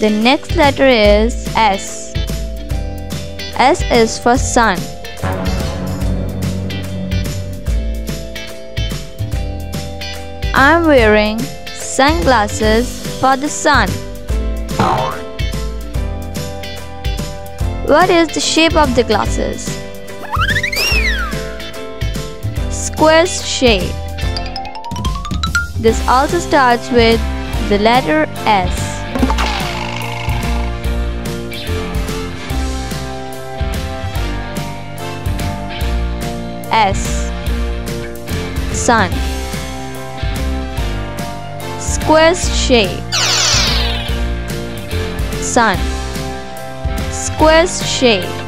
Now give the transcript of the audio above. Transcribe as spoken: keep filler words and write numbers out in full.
The next letter is S. S is for sun. I'm wearing sunglasses for the sun. What is the shape of the glasses? Square shape. This also starts with the letter S. S. Sun. Square shape. Sun. Square shape.